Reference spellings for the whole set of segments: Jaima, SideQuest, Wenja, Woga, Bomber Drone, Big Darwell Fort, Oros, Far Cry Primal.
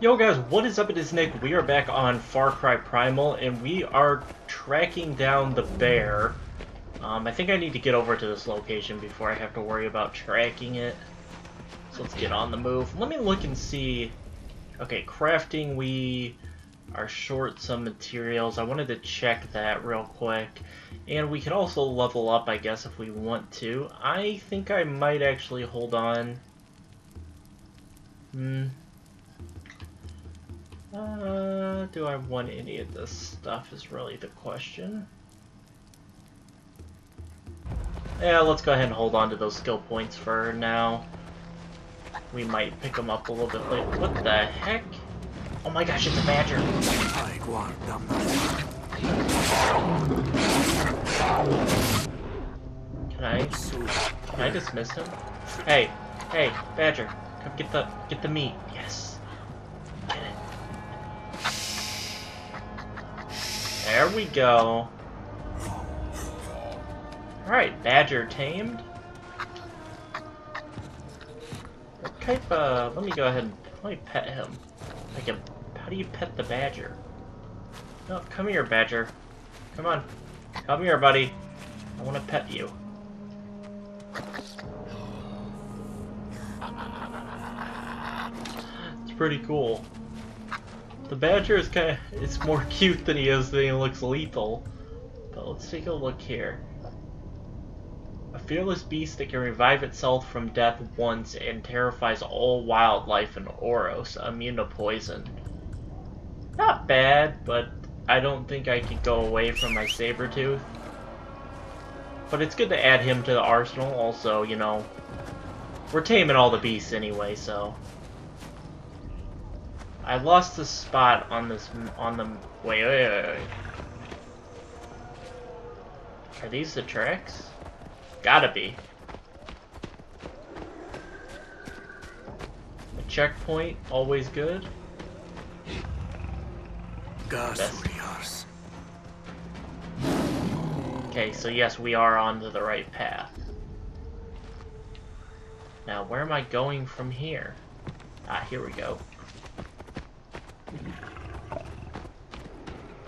Yo guys, what is up? It is Nick. We are back on Far Cry Primal, and we are tracking down the bear. I think I need to get over to this location before I have to worry about tracking it. So let's get on the move. Let me look and see. Okay, crafting, we are short some materials. I wanted to check that real quick. And we can also level up, I guess, if we want to. I think I might actually hold on. Do I want any of this stuff is really the question. Yeah, let's go ahead and hold on to those skill points for now. We might pick them up a little bit later. What the heck? Oh my gosh, it's a badger! Can I dismiss him? Hey, badger, come get the meat. Yes. There we go. Alright, badger tamed. What type of... Let me go ahead and... Let me pet him. Like a, how do you pet the badger? No, come here, badger. Come on. Come here, buddy. I want to pet you. It's pretty cool. The badger is kind of, it's more cute than he looks lethal. But let's take a look here. A fearless beast that can revive itself from death once and terrifies all wildlife in Oros, immune to poison. Not bad, but I don't think I could go away from my saber-tooth. But it's good to add him to the arsenal. Also, you know, we're taming all the beasts anyway, so... I lost the spot on this, wait. Are these the tracks? Gotta be. A checkpoint, always good. Best. Okay, so yes, we are onto the right path. Now, where am I going from here? Ah, here we go.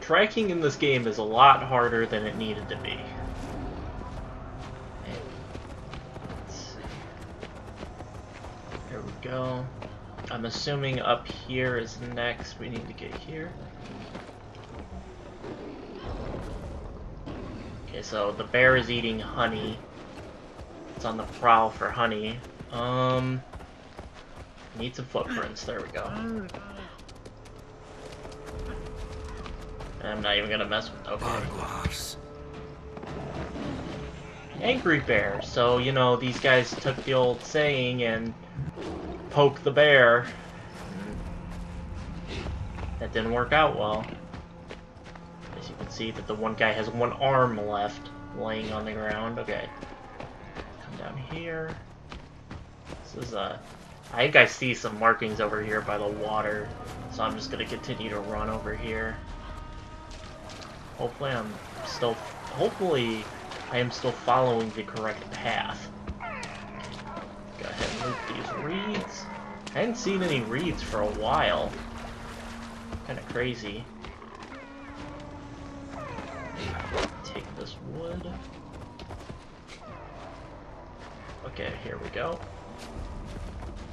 Tracking in this game is a lot harder than it needed to be. Let's see. There we go. I'm assuming up here is next. We need to get here. Okay, so the bear is eating honey. It's on the prowl for honey. Need some footprints. There we go. I'm not even gonna mess with. Okay. Angry bear. So you know these guys took the old saying and poke the bear. That didn't work out well. As you can see, that the one guy has one arm left, laying on the ground. Okay. Come down here. This is a. I think I see some markings over here by the water, so I'm just gonna continue to run over here. Hopefully I am still following the correct path. Go ahead and move these reeds. I hadn't seen any reeds for a while. Kinda crazy. Take this wood. Okay, here we go.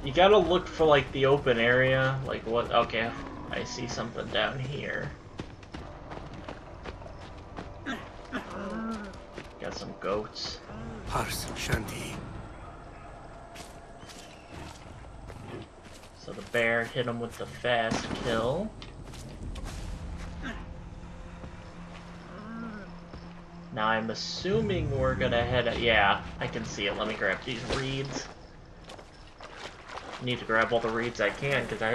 You gotta look for like the open area, like what, okay, I see something down here. Got some goats. So the bear hit him with the fast kill. Now I'm assuming we're gonna head. Yeah, I can see it. Let me grab these reeds. I need to grab all the reeds I can because I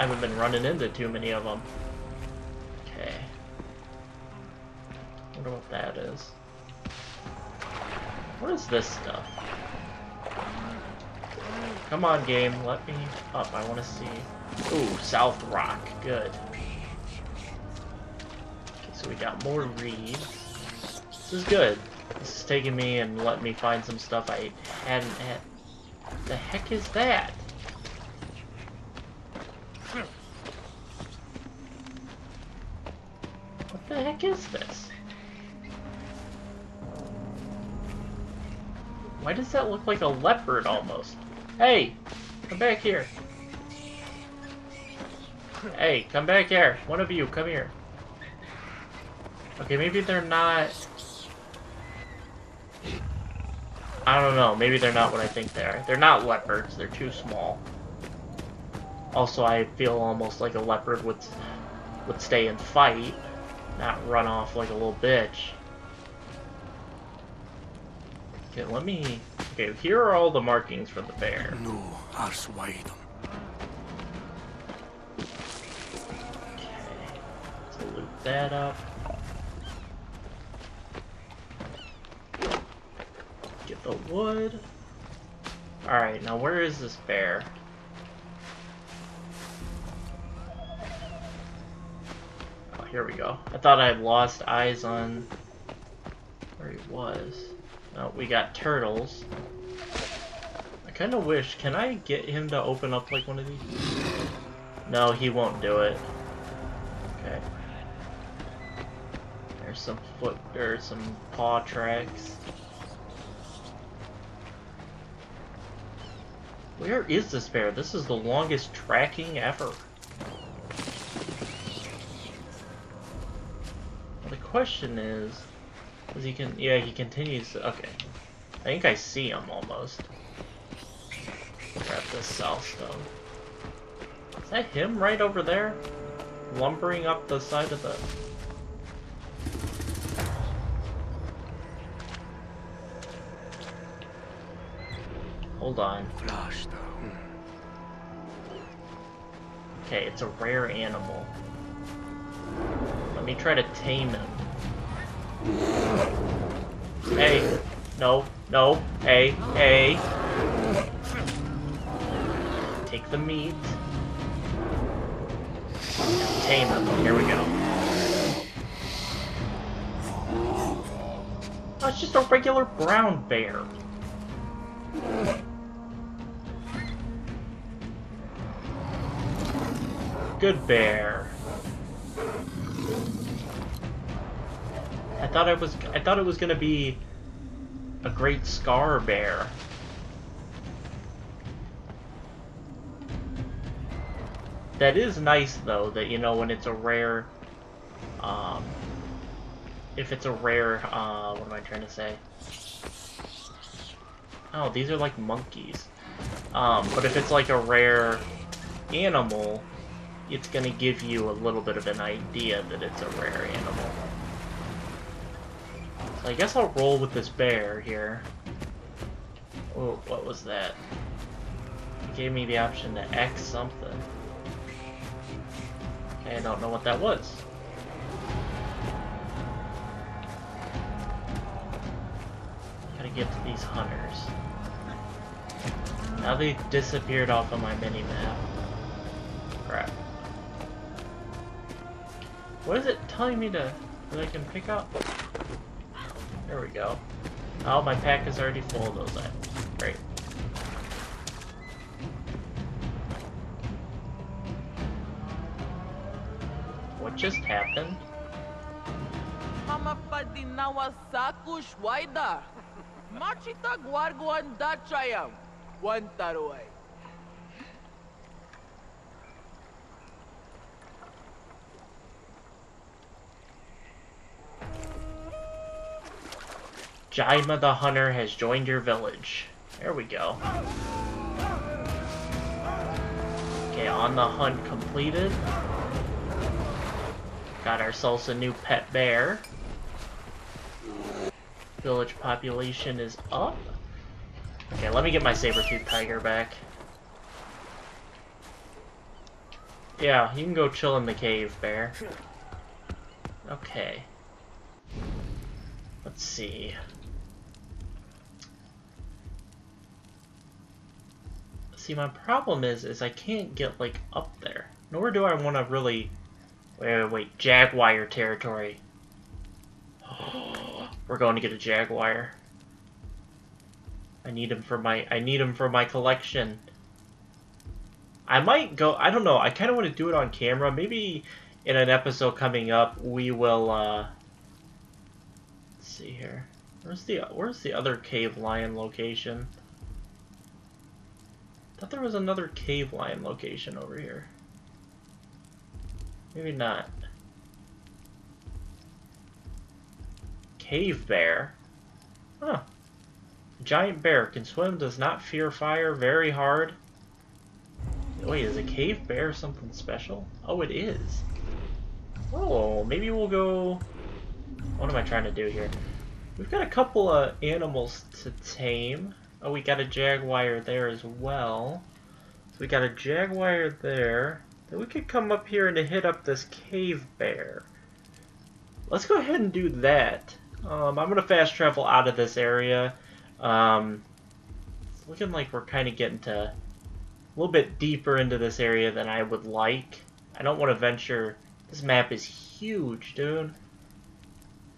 haven't been running into too many of them. Okay. I wonder what that is. What is this stuff? Come on, game, let me up. I want to see. Ooh, South Rock, good. Okay, so we got more reeds. This is good. This is taking me and letting me find some stuff I hadn't had. What the heck is that? the heck is this? Why does that look like a leopard almost? Hey! Come back here! Hey, come back here! One of you, come here! Okay, maybe they're not... I don't know, maybe they're not what I think they are. They're not leopards, they're too small. Also, I feel almost like a leopard would stay and fight, not run off like a little bitch. Okay, let me... Okay, here are all the markings for the bear. Okay, so loop that up. Get the wood. Alright, now where is this bear? Oh, here we go. I thought I had lost eyes on where he was. No, we got turtles. I kind of wish, can I get him to open up like one of these? No, he won't do it. Okay. There's some foot, or some paw tracks. Where is this bear? This is the longest tracking ever. The question is... he can, yeah, he continues. Okay, I think I see him almost. Grab this south stone. Is that him right over there, lumbering up the side of the? Hold on. Okay, it's a rare animal. Let me try to tame him. Hey, no, no, hey, hey. Take the meat. Tame him. Here we go. Oh, it's just a regular brown bear. Good bear. I thought it was gonna be a great scar bear. That is nice though, that you know when it's a rare, if it's a rare, what am I trying to say? Oh, these are like monkeys. But if it's like a rare animal, it's gonna give you a little bit of an idea that it's a rare animal. I guess I'll roll with this bear here. Oh, what was that? It gave me the option to X something. Okay, I don't know what that was. Gotta get to these hunters. Now they disappeared off of my mini-map. Crap. What is it telling me to... that I can pick up? There we go. Oh, my pack is already full of those items. Great. What just happened? Jaima the Hunter has joined your village. There we go. Okay, on the hunt completed. Got ourselves a new pet bear. Village population is up. Okay, let me get my saber-toothed tiger back. Yeah, you can go chill in the cave, bear. Okay. Let's see. See, my problem is I can't get, like, up there. Nor do I want to really... Wait, jaguar territory. We're going to get a jaguar. I need him for my collection. I might go... I don't know, I kind of want to do it on camera. Maybe in an episode coming up, we will, let's see here. Where's the other cave lion location? I thought there was another cave lion location over here. Maybe not. Cave bear? Huh. Giant bear can swim, does not fear fire, very hard. Wait, is a cave bear something special? Oh, it is. Oh, maybe we'll go... What am I trying to do here? We've got a couple of animals to tame. Oh, we got a jaguar there as well. So we got a jaguar there. Then we could come up here and hit up this cave bear. Let's go ahead and do that. I'm going to fast travel out of this area. It's looking like we're kind of getting to... a little bit deeper into this area than I would like. I don't want to venture. This map is huge, dude.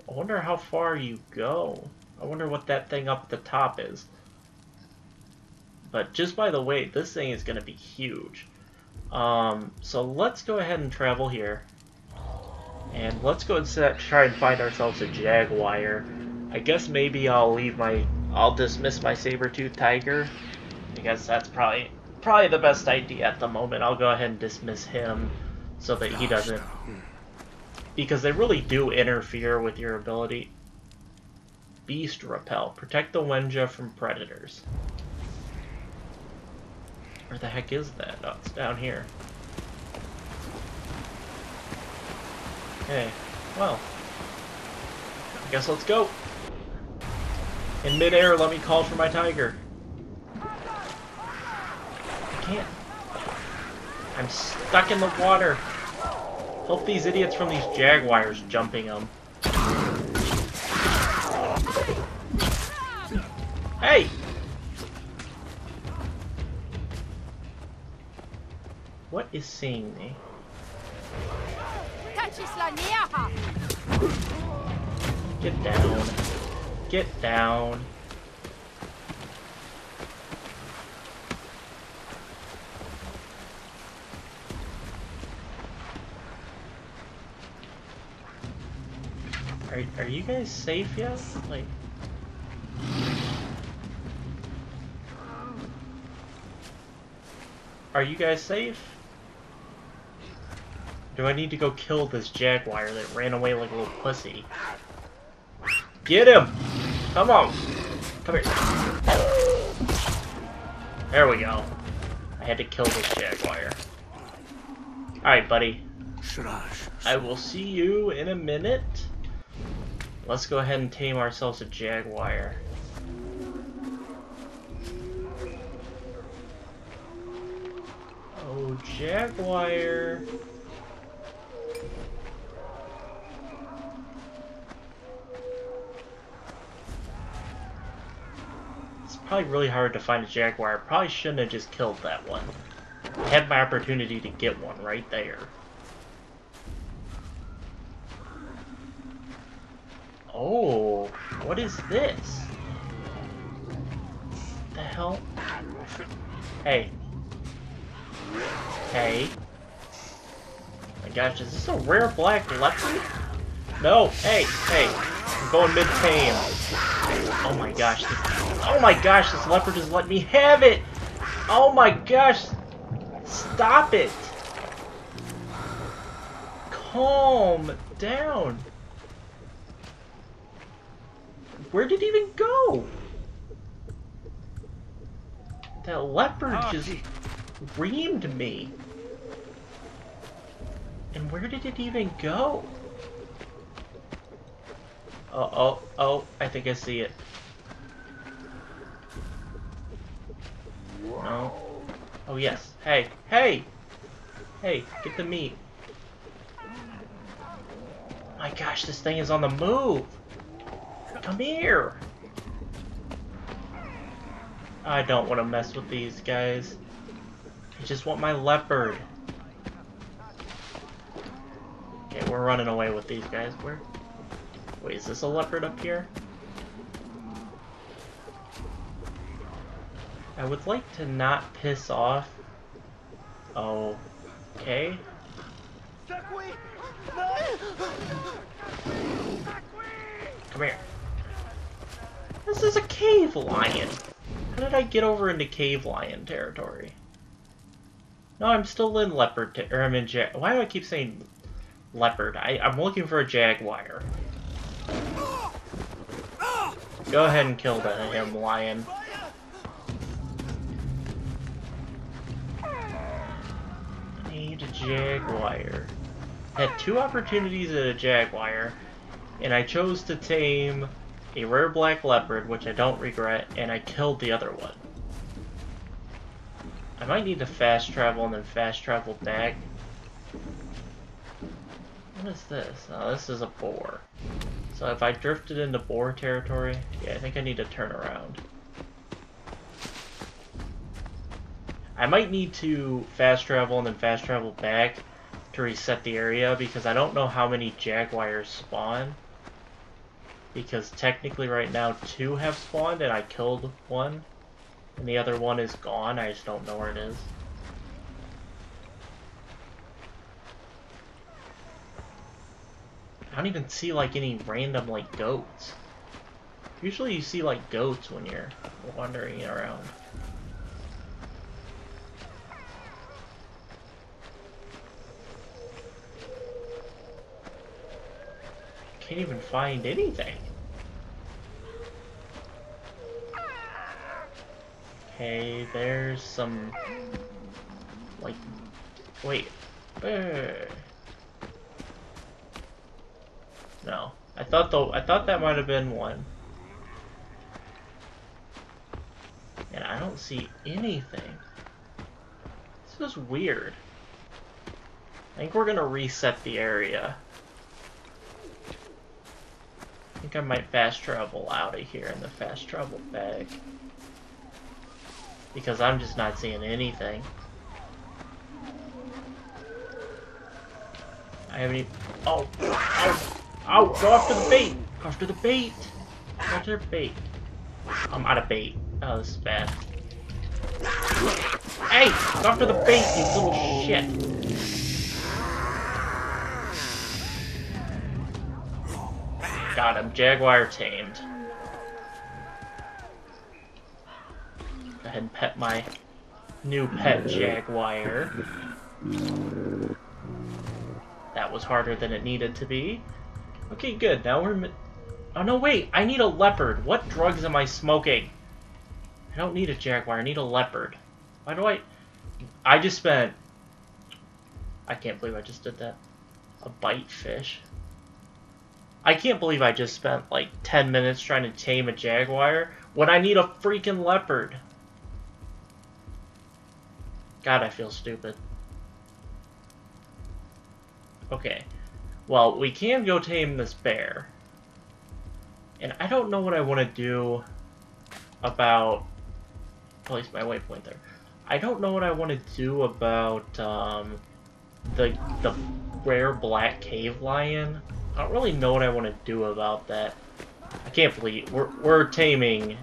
I wonder how far you go. I wonder what that thing up the top is. But just by the way, this thing is going to be huge. So let's go ahead and travel here. And let's go and try and find ourselves a jaguar. I guess maybe I'll dismiss my saber-toothed tiger. I guess that's probably the best idea at the moment. I'll go ahead and dismiss him so that he doesn't, because they really do interfere with your ability. Beast repel, protect the Wenja from predators. Where the heck is that? Oh, it's down here. Okay, well, I guess let's go. In midair, let me call for my tiger. Can't. I'm stuck in the water. Help these idiots from these jaguars jumping them. Hey! What is seeing me? Get down. Get down. Are you guys safe yet? Like, are you guys safe? Do I need to go kill this jaguar that ran away like a little pussy? Get him! Come on! Come here. There we go. I had to kill this jaguar. Alright, buddy. I will see you in a minute. Let's go ahead and tame ourselves a jaguar. Oh, jaguar. It's probably really hard to find a jaguar. Probably shouldn't have just killed that one. I had my opportunity to get one right there. Oh, what is this? What the hell? Hey. Hey. Oh my gosh, is this a rare black leopard? No, hey, hey. I'm going mid-tame. Oh my gosh. This leopard just let me have it! Oh my gosh. Stop it. Calm down. Where did he even go? That leopard just reamed me. And where did it even go? Oh, I think I see it. No. Oh, yes. Hey, hey! Hey, get the meat. My gosh, this thing is on the move! Come here! I don't want to mess with these guys. I just want my leopard. Okay, we're running away with these guys. Where? Wait, is this a leopard up here? I would like to not piss off. Oh, okay. Come here. This is a cave lion. How did I get over into cave lion territory? No, I'm still in leopard or I'm in jag. Why do I keep saying leopard? I'm looking for a jaguar. Go ahead and kill that damn lion. I need a jaguar. I had two opportunities at a jaguar, and I chose to tame a rare black leopard, which I don't regret, and I killed the other one. I might need to fast travel and then fast travel back. What is this? Oh, this is a boar. So if I drifted into boar territory, yeah, I think I need to turn around. I might need to fast travel and then fast travel back to reset the area, because I don't know how many jaguars spawn. Because technically right now 2 have spawned and I killed one. And the other one is gone, I just don't know where it is. I don't even see like any random like goats. Usually you see like goats when you're wandering around. Can't even find anything. Okay, there's some like wait. No, I thought that might have been one, and I don't see anything. This is weird. I think we're gonna reset the area. I think I might fast travel out of here and then fast travel back, because I'm just not seeing anything. I haven't even. Oh. Oh, go after the bait! Go after the bait! Go after the bait. I'm out of bait. Oh, this is bad. Hey! Go after the bait, you little shit! Got him. Jaguar tamed. Go ahead and pet my new pet jaguar. That was harder than it needed to be. Okay, good. Now we're... Oh, no, wait. I need a leopard. What drugs am I smoking? I don't need a jaguar. I need a leopard. Why do I... I just spent... I can't believe I just did that. A bite fish. I can't believe I just spent, like, 10 minutes trying to tame a jaguar when I need a freaking leopard. God, I feel stupid. Okay. Well, we can go tame this bear. And I don't know what I want to do about... Place my waypoint there. I don't know what I want to do about the rare black cave lion. I don't really know what I want to do about that. I can't believe we're taming...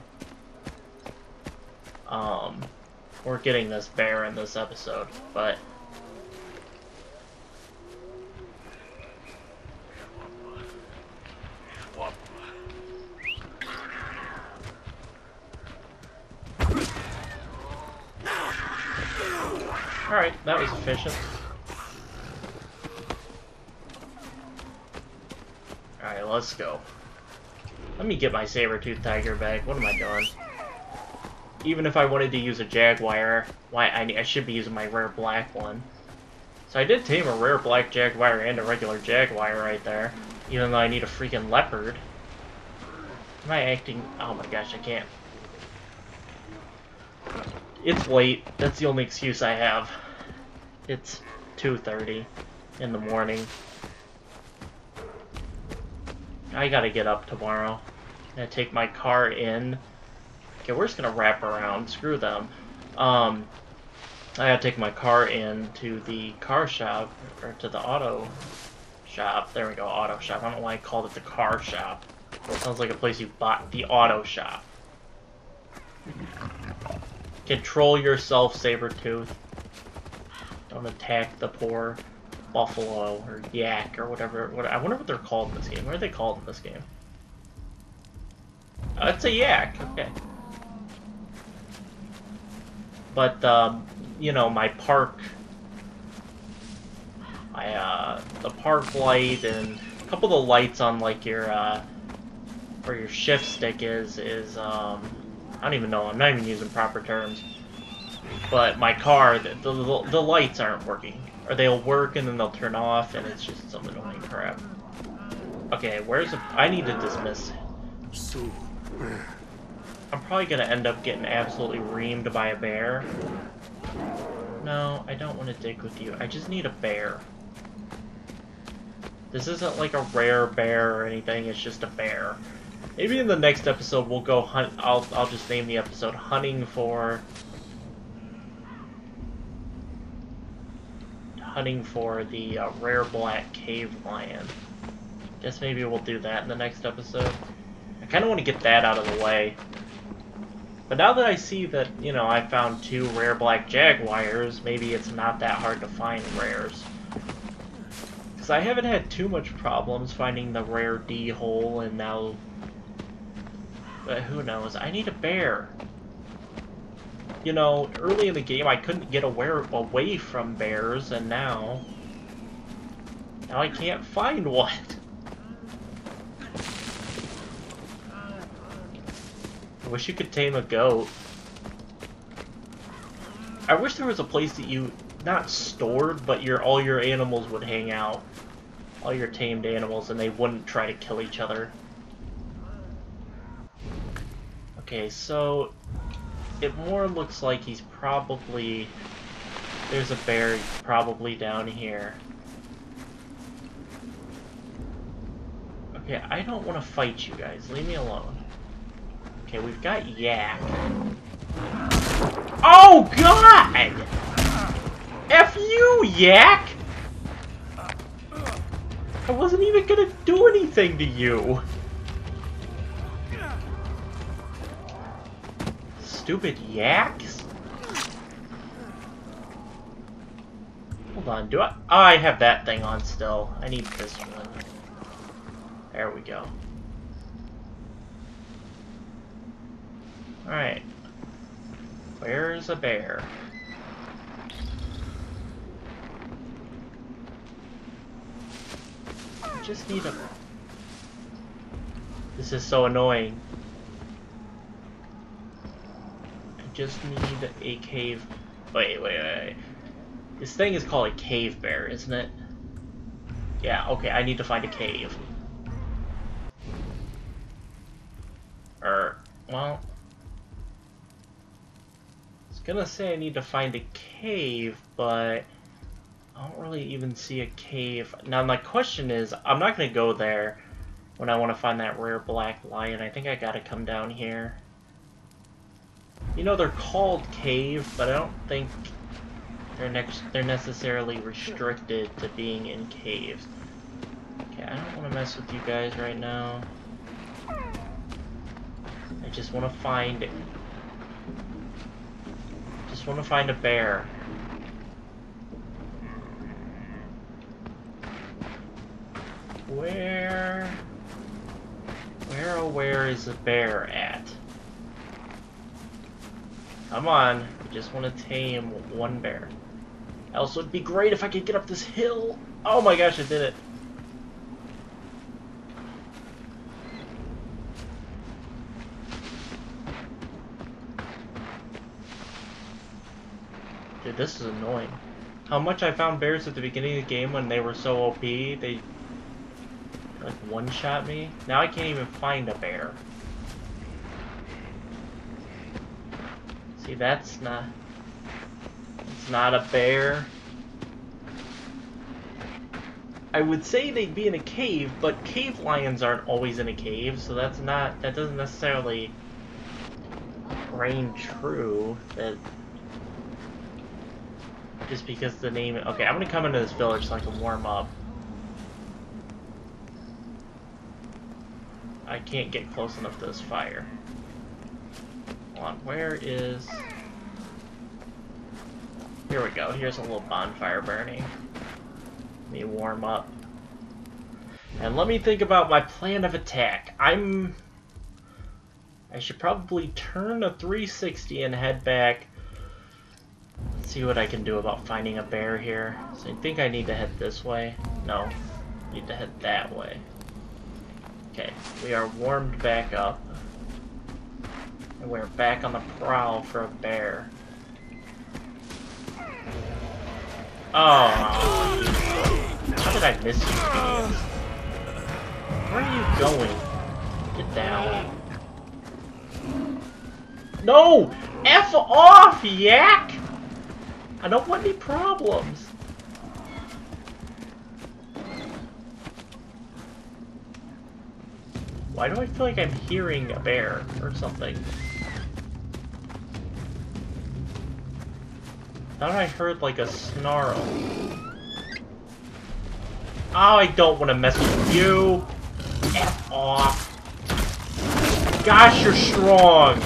we're getting this bear in this episode, but... Alright, that was efficient. Alright, let's go. Let me get my saber-toothed tiger back. What am I doing? Even if I wanted to use a jaguar, why I should be using my rare black one. So I did tame a rare black jaguar and a regular jaguar right there. Even though I need a freaking leopard. Am I acting... Oh my gosh, I can't. It's late. That's the only excuse I have. It's 2:30 in the morning. I gotta get up tomorrow. I'm gonna take my car in. Okay, we're just gonna wrap around. Screw them. I gotta take my car in to the car shop, or to the auto shop. There we go, auto shop. I don't know why I called it the car shop. It sounds like a place you bought. The auto shop. Control yourself, Sabertooth. Don't attack the poor buffalo or yak or whatever. I wonder what they're called in this game. What are they called in this game? Oh, it's a yak. Okay. But, you know, my park... the park light and a couple of the lights on, like, your, where your shift stick is, I don't even know. I'm not even using proper terms. But my car, the lights aren't working. Or they'll work and then they'll turn off, and it's just some annoying crap. Okay, where's the... I need to dismiss. I'm probably gonna end up getting absolutely reamed by a bear. No, I don't want to dig with you. I just need a bear. This isn't like a rare bear or anything, it's just a bear. Maybe in the next episode we'll go hunt. I'll just name the episode Hunting for the rare black cave lion. Guess maybe we'll do that in the next episode. I kind of want to get that out of the way. But now that I see that, you know, I found 2 rare black jaguars, maybe it's not that hard to find rares. Because I haven't had too much problems finding the rare D hole, and now... But who knows? I need a bear. You know, early in the game I couldn't get away from bears, and now I can't find one. I wish you could tame a goat. I wish there was a place that you not stored, but all your animals would hang out, all your tamed animals, and they wouldn't try to kill each other. Okay, so it more looks like he's probably there's a bear probably down here. Okay, I don't want to fight you guys. Leave me alone. Okay, we've got yak. Oh, God! F you, yak! I wasn't even gonna do anything to you. Stupid yaks? Hold on, do I... Oh, I have that thing on still. I need this one. There we go. Alright. Where's a bear? I just need a... This is so annoying. I just need a cave... Wait. This thing is called a cave bear, isn't it? Yeah, okay, I need to find a cave. Well... Gonna say I need to find a cave, but I don't really even see a cave. Now my question is, I'm not gonna go there when I want to find that rare black lion. I think I gotta come down here. You know, they're called cave, but I don't think they're necessarily restricted to being in caves. Okay, I don't want to mess with you guys right now. I just want to find it. I just want to find a bear. Where is the bear at? Come on, I just want to tame one bear. Else it'd be great if I could get up this hill. Oh my gosh, I did it. Dude, this is annoying. How much I found bears at the beginning of the game when they were so OP, they like one-shot me. Now I can't even find a bear. See, it's not a bear. I would say they'd be in a cave, but cave lions aren't always in a cave, so that doesn't necessarily reign true that just because the name... Okay, I'm gonna come into this village so I can warm up. I can't get close enough to this fire. Hold on, where is... Here we go, here's a little bonfire burning. Let me warm up. And let me think about my plan of attack. I should probably turn a 360 and head back. Let's see what I can do about finding a bear here. So I think I need to head this way. No, I need to head that way. Okay, we are warmed back up. And we're back on the prowl for a bear. Oh, how did I miss you, man? Where are you going? Get down. No! F off, yak! I don't want any problems. Why do I feel like I'm hearing a bear or something? I thought I heard like a snarl. Oh, I don't want to mess with you. F off. Gosh, you're strong.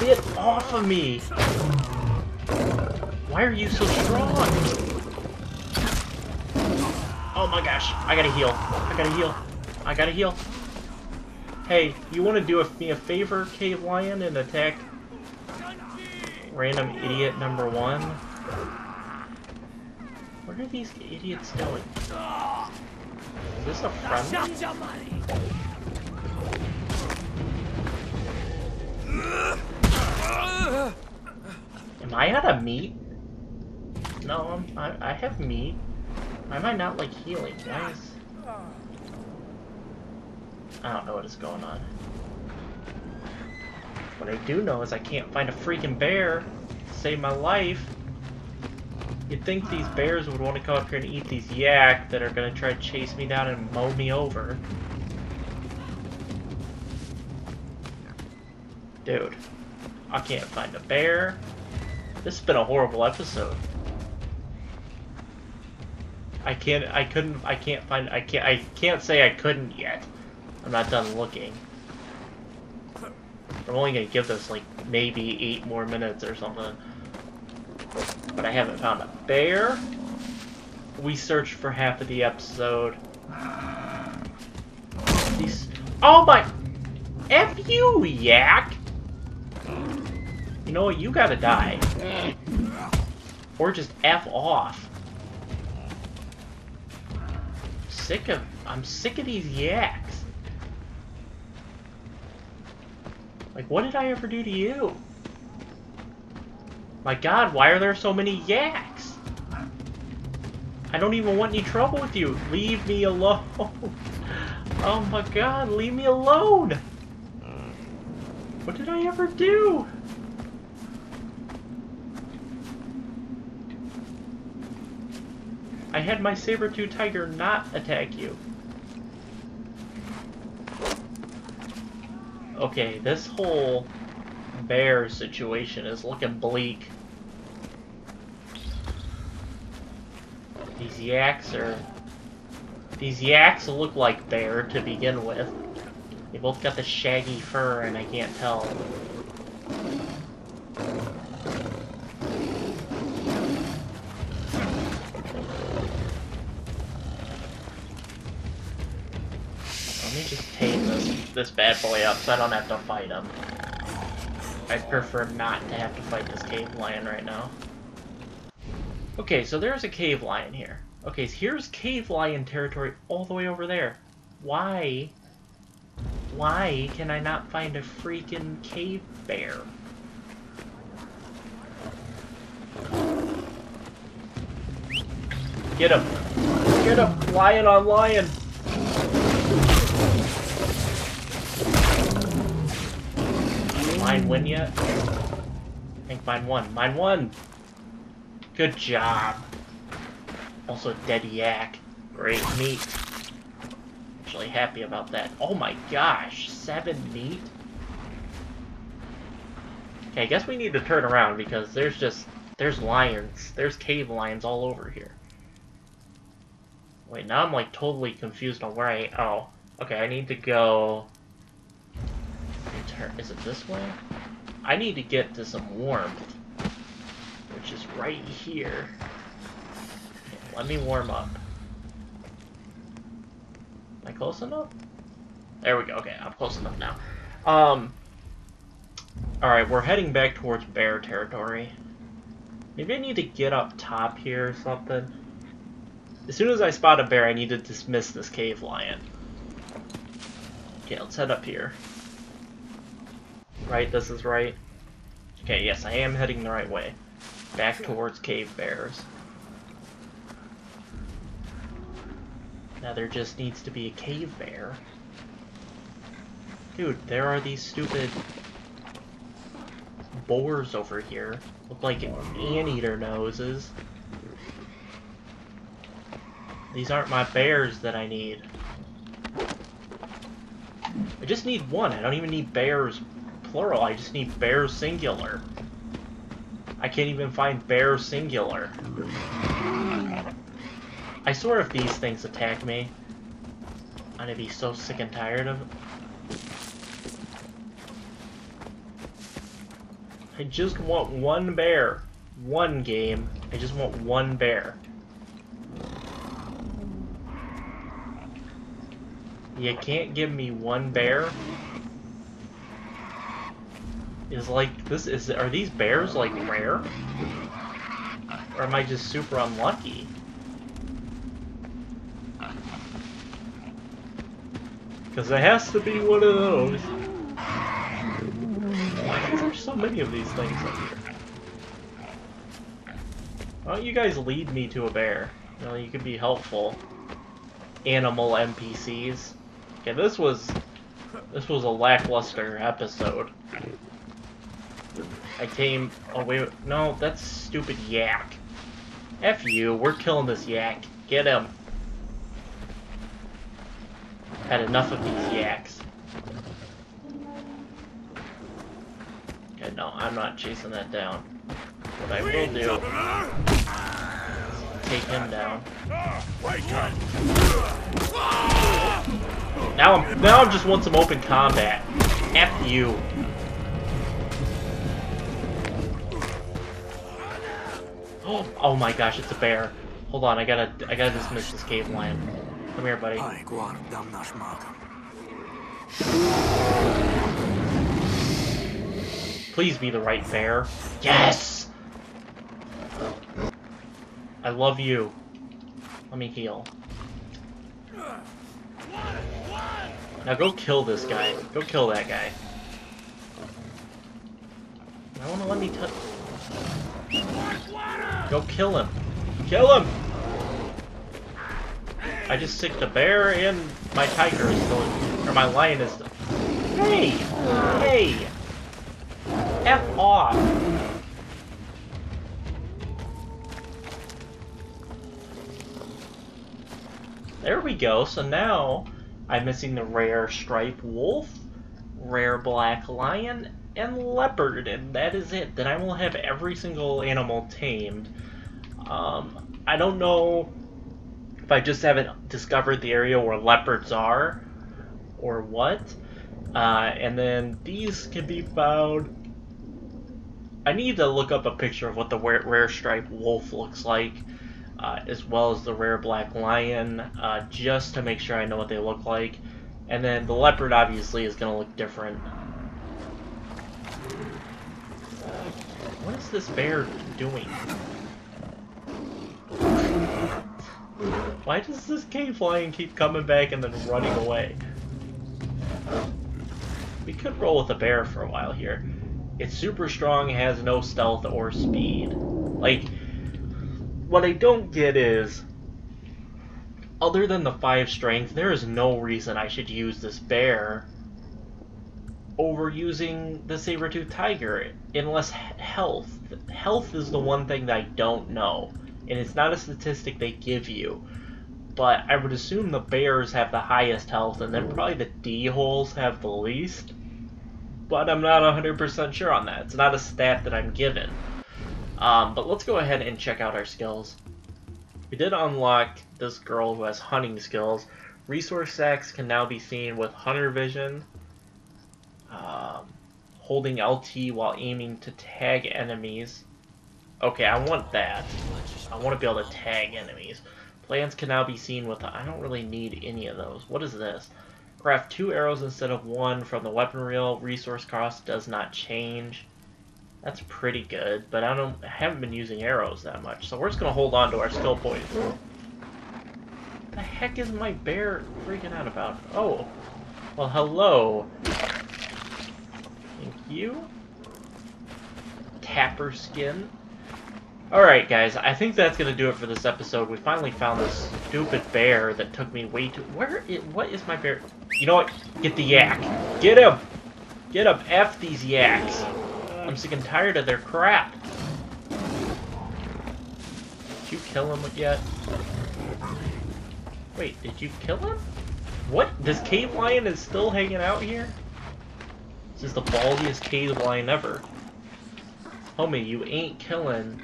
Get off of me. Why are you so strong? Oh my gosh. I gotta heal. I gotta heal. I gotta heal. Hey, you want to do me a favor, Cave Lion, and attack random idiot number one? Where are these idiots going? Is this a friendly? Am I out of meat? No, I have meat. Why am I not like healing, guys? I don't know what is going on. What I do know is I can't find a freaking bear to save my life. You'd think these bears would want to come up here and eat these yak that are going to try to chase me down and mow me over. Dude, I can't find a bear. This has been a horrible episode. I can't say I couldn't yet. I'm not done looking. I'm only gonna give this like maybe 8 more minutes or something. But I haven't found a bear. We searched for half of the episode. These... Oh my! F you, yak! You know what? You gotta die. Or just F off. I'm sick of these yaks. Like, what did I ever do to you? My god, why are there so many yaks? I don't even want any trouble with you. Leave me alone. Oh my god, leave me alone. What did I ever do? I had my saber-tooth tiger not attack you. Okay, this whole bear situation is looking bleak. These yaks look like bear to begin with. They both got the shaggy fur and I can't tell. This bad boy up so I don't have to fight him. I'd prefer not to have to fight this cave lion right now. Okay, so there's a cave lion here. Okay, so here's cave lion territory all the way over there. Why? Why can I not find a freaking cave bear? Get him! Get him! Lion on lion! Mine win yet? I think mine won. Mine won! Good job. Also dead yak. Great meat. Actually happy about that. Oh my gosh, 7 meat? Okay, I guess we need to turn around because there's lions. There's cave lions all over here. Wait, now I'm like totally confused on where oh. Okay, I need to go... Is it this way? I need to get to some warmth, which is right here. Okay, let me warm up. close enough? There we go. Okay, I'm close enough now. Alright, we're heading back towards bear territory. Maybe I need to get up top here or something. As soon as I spot a bear, I need to dismiss this cave lion. Okay, let's head up here. Right, this is right. Okay, yes, I am heading the right way. Back towards cave bears. Now there just needs to be a cave bear. Dude, there are these stupid boars over here. Look like anteater noses. These aren't my bears that I need. I just need one. I don't even need bears plural. I just need bears singular. I can't even find bears singular. I swear if these things attack me, I'm gonna be so sick and tired of it. I just want one bear. One game. I just want one bear. You can't give me one bear? Is like, this is, are these bears like rare? Or am I just super unlucky? Because there has to be one of those. Why are there so many of these things up here? Why don't you guys lead me to a bear? You know, you could be helpful. Animal NPCs. Okay, this was a lackluster episode. I came. Oh wait, no, that's stupid yak. F you, we're killing this yak. Get him. Had enough of these yaks. Okay, no, I'm not chasing that down. What I will do is take him down. Now I'm just want some open combat. F you. Oh my gosh, it's a bear. Hold on, I gotta dismiss this cave lion. Come here, buddy. Please be the right bear. Yes! I love you. Let me heal. Now go kill this guy. Go kill that guy. I wanna let me touch. Go kill him. Kill him! I just sicked a bear and my tiger is still in, or my lion is still. Hey! Hey! F off! There we go, so now I'm missing the rare striped wolf, rare black lion, and leopard, and that is it. Then I will have every single animal tamed. I don't know if I just haven't discovered the area where leopards are or what. And then these can be found. I need to look up a picture of what the rare striped wolf looks like, as well as the rare black lion, just to make sure I know what they look like. And then the leopard obviously is going to look different. What is this bear doing? Why does this cave lion keep coming back and then running away? We could roll with a bear for a while here. It's super strong, has no stealth or speed. Like, what I don't get is, other than the 5 strength, there is no reason I should use this bear over using the saber-toothed tiger, unless health. Health is the one thing that I don't know, and it's not a statistic they give you, but I would assume the bears have the highest health, and then probably the D-holes have the least, but I'm not 100% sure on that. It's not a stat that I'm given. But let's go ahead and check out our skills. We did unlock this girl who has hunting skills. Resource sacks can now be seen with hunter vision. Holding LT while aiming to tag enemies. Okay, I want that. I want to be able to tag enemies. Plans can now be seen with the... I don't really need any of those. What is this? Craft 2 arrows instead of 1 from the weapon reel. Resource cost does not change. That's pretty good, but I haven't been using arrows that much, so we're just going to hold on to our skill points. What the heck is my bear freaking out about? Oh, well, hello. Thank you. Tapper skin. Alright guys, I think that's going to do it for this episode. We finally found this stupid bear that took me way too... What is my bear? You know what? Get the yak. Get him! Get him! F these yaks. I'm sick and tired of their crap. Did you kill him yet? Wait, did you kill him? What? This cave lion is still hanging out here? This is the baldiest cave lion ever. Homie, you ain't killing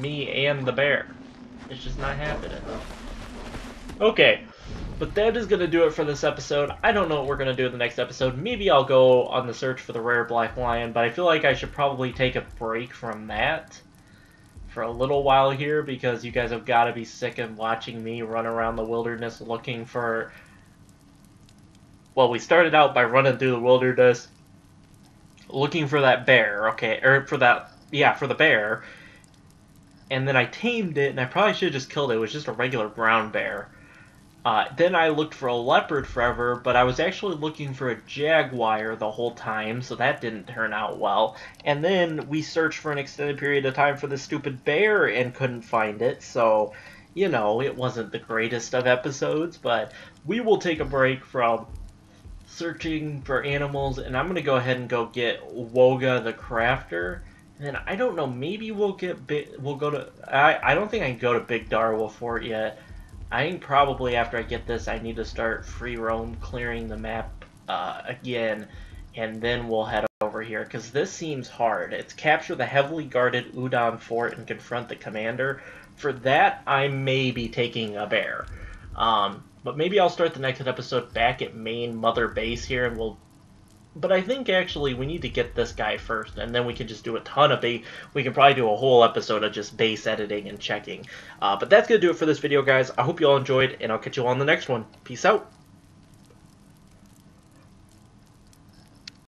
me and the bear. It's just not happening. Okay, but that is going to do it for this episode. I don't know what we're going to do in the next episode. Maybe I'll go on the search for the rare black lion, but I feel like I should probably take a break from that for a little while here because you guys have got to be sick of watching me run around the wilderness looking for... Well, we started out by running through the wilderness looking for that bear, okay, or for that... Yeah, for the bear. And then I tamed it, and I probably should have just killed it. It was just a regular brown bear. Then I looked for a leopard forever, but I was actually looking for a jaguar the whole time, so that didn't turn out well. And then we searched for an extended period of time for the stupid bear and couldn't find it, so, you know, it wasn't the greatest of episodes, but we will take a break from searching for animals, and I'm going to go ahead and go get Woga the Crafter. And then, I don't know, maybe we'll get I don't think I can go to Big Darwell Fort yet. I think probably after I get this, I need to start free roam clearing the map again, and then we'll head over here, because this seems hard. It's capture the heavily guarded Udon Fort and confront the commander. For that, I may be taking a bear. But maybe I'll start the next episode back at main Mother Base here, and we'll... But I think, actually, we need to get this guy first, and then we can just do a ton of bait. We can probably do a whole episode of just base editing and checking. But that's going to do it for this video, guys. I hope you all enjoyed, and I'll catch you all in the next one. Peace out.